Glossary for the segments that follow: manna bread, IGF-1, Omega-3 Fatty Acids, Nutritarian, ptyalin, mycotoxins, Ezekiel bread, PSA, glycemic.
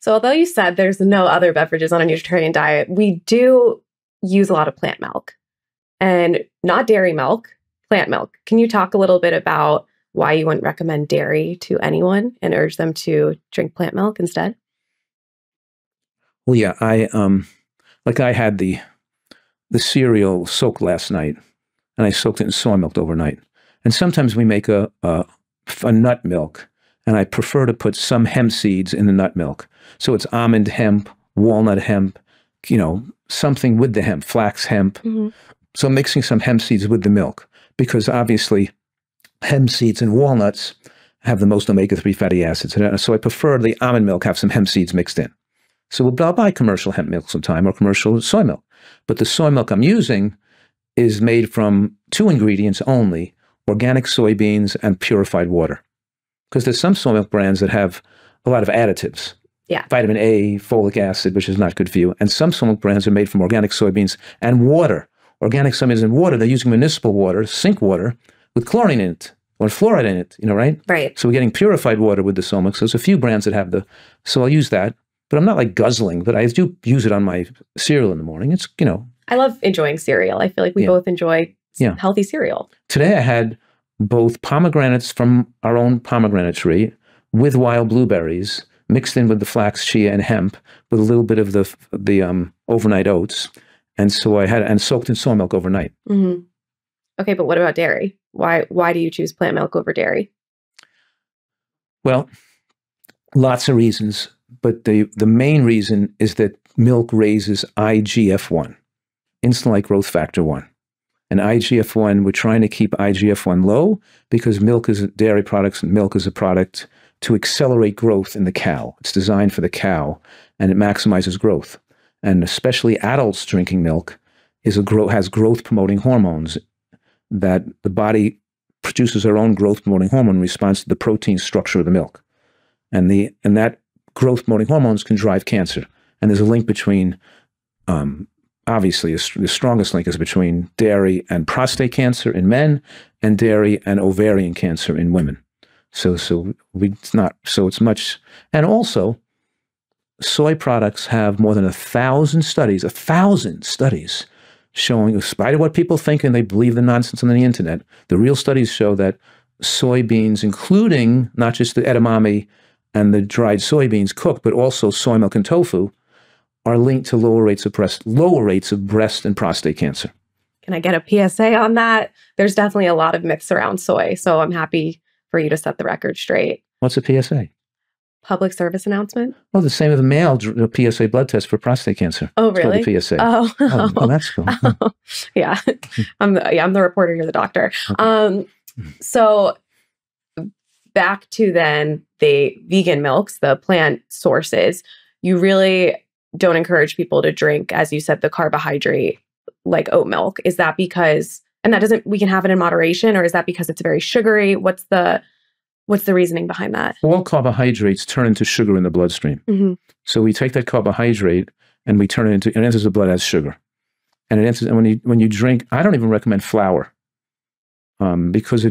So although you said there's no other beverages on a nutritarian diet, we do use a lot of plant milk, and not dairy milk, plant milk. Can you talk a little bit about why you wouldn't recommend dairy to anyone and urge them to drink plant milk instead? Well, yeah, I had the cereal soaked last night, and I soaked it in soy milk overnight. And sometimes we make a nut milk, and I prefer to put some hemp seeds in the nut milk. So it's almond hemp, walnut hemp, you know, something with the hemp, flax hemp. Mm-hmm. So mixing some hemp seeds with the milk, because obviously hemp seeds and walnuts have the most omega-3 fatty acids. And so I prefer the almond milk have some hemp seeds mixed in. So I'll buy commercial hemp milk sometime, or commercial soy milk. But the soy milk I'm using is made from 2 ingredients only, organic soybeans and purified water. Because there's some soy milk brands that have a lot of additives. Yeah. Vitamin A, folic acid, which is not good for you. And some soy milk brands are made from organic soybeans and water. Organic soybeans and water, they're using municipal water, sink water, with chlorine in it, or fluoride in it, you know, right? Right. So we're getting purified water with the soy milk. So there's a few brands that have the, so I'll use that. But I'm not like guzzling, but I do use it on my cereal in the morning. It's, you know. I love enjoying cereal. I feel like we both enjoy healthy cereal. Today I had both pomegranates from our own pomegranate tree with wild blueberries mixed in with the flax, chia, and hemp, with a little bit of the overnight oats. And so I had, and soaked in soy milk overnight. Mm-hmm. Okay, but what about dairy? Why do you choose plant milk over dairy? Well, lots of reasons, but the main reason is that milk raises IGF-1, insulin-like growth factor 1. And IGF-1, we're trying to keep IGF-1 low because milk is dairy products, and milk is a product to accelerate growth in the cow. It's designed for the cow, and it maximizes growth. And especially adults drinking milk has growth-promoting hormones that the body produces, our own growth-promoting hormone in response to the protein structure of the milk. And that growth-promoting hormones can drive cancer. And there's a link between, obviously, the strongest link is between dairy and prostate cancer in men and dairy and ovarian cancer in women. And also, soy products have more than 1,000 studies showing, in spite of what people think and they believe the nonsense on the internet, the real studies show that soybeans, including not just the edamame and the dried soybeans cooked, but also soy milk and tofu, are linked to lower rates of breast and prostate cancer. Can I get a PSA on that? There's definitely a lot of myths around soy, so I'm happy for you to set the record straight. What's a PSA? Public service announcement? Well, the same with the male PSA blood test for prostate cancer. Oh, really? The PSA. Oh, well, that's cool. Oh. Yeah. I'm the reporter, you're the doctor. Okay. So back to then the vegan milks, the plant sources, you really don't encourage people to drink, as you said, the carbohydrate like oat milk. Is that because, and that doesn't, we can have it in moderation, or is that because it's very sugary? What's the reasoning behind that? All carbohydrates turn into sugar in the bloodstream. Mm-hmm. So we take that carbohydrate and we turn it into, it enters the blood as sugar. And it enters, and when you drink, I don't even recommend flour because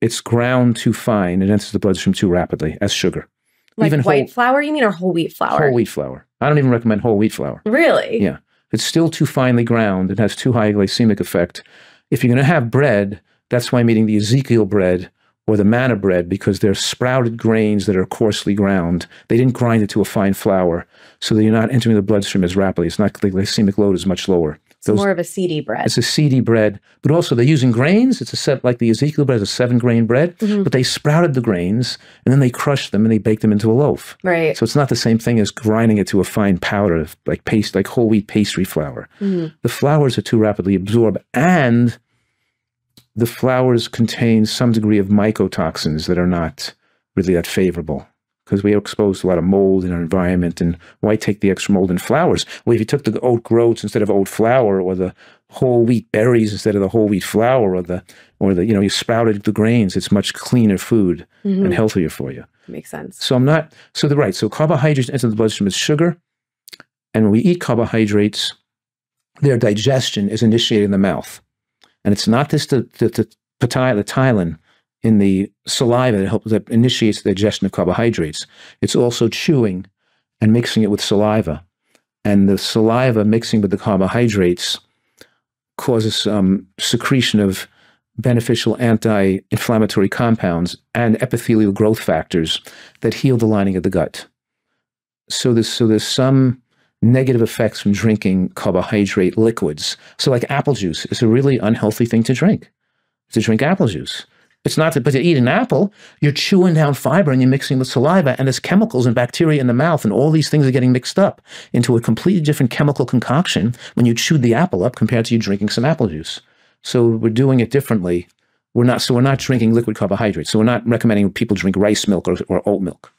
it's ground too fine. It enters the bloodstream too rapidly as sugar. Like even white flour, you mean, or whole wheat flour? Whole wheat flour. I don't even recommend whole wheat flour. Really? Yeah. It's still too finely ground. It has too high a glycemic effect. If you're going to have bread, that's why I'm eating the Ezekiel bread or the manna bread, because they're sprouted grains that are coarsely ground. They didn't grind it to a fine flour, so that you're not entering the bloodstream as rapidly. It's not, the glycemic load is much lower. It's more of a seedy bread. It's a seedy bread, but also they're using grains. It's a set, like the Ezekiel bread is a 7-grain bread, mm-hmm. but they sprouted the grains and then they crushed them and they baked them into a loaf. Right. So it's not the same thing as grinding it to a fine powder, like paste, like whole wheat pastry flour. Mm-hmm. The flours are too rapidly absorbed, and the flours contain some degree of mycotoxins that are not really that favorable, because we are exposed to a lot of mold in our environment. And why take the extra mold in flours? Well, if you took the oat groats instead of oat flour, or the whole wheat berries instead of the whole wheat flour, or the you know, you sprouted the grains, it's much cleaner food mm-hmm. and healthier for you. Makes sense. So I'm not, so the right, so carbohydrates enter the bloodstream as sugar, and when we eat carbohydrates, their digestion is initiated in the mouth. And it's not just the ptyalin in the saliva that initiates the digestion of carbohydrates. It's also chewing and mixing it with saliva. And the saliva mixing with the carbohydrates causes secretion of beneficial anti-inflammatory compounds and epithelial growth factors that heal the lining of the gut. So there's some negative effects from drinking carbohydrate liquids. So like apple juice is a really unhealthy thing to drink. To drink apple juice. It's not that, but to eat an apple, you're chewing down fiber and you're mixing with saliva, and there's chemicals and bacteria in the mouth, and all these things are getting mixed up into a completely different chemical concoction when you chewed the apple up compared to you drinking some apple juice. So we're doing it differently. So we're not drinking liquid carbohydrates. So we're not recommending people drink rice milk or oat milk.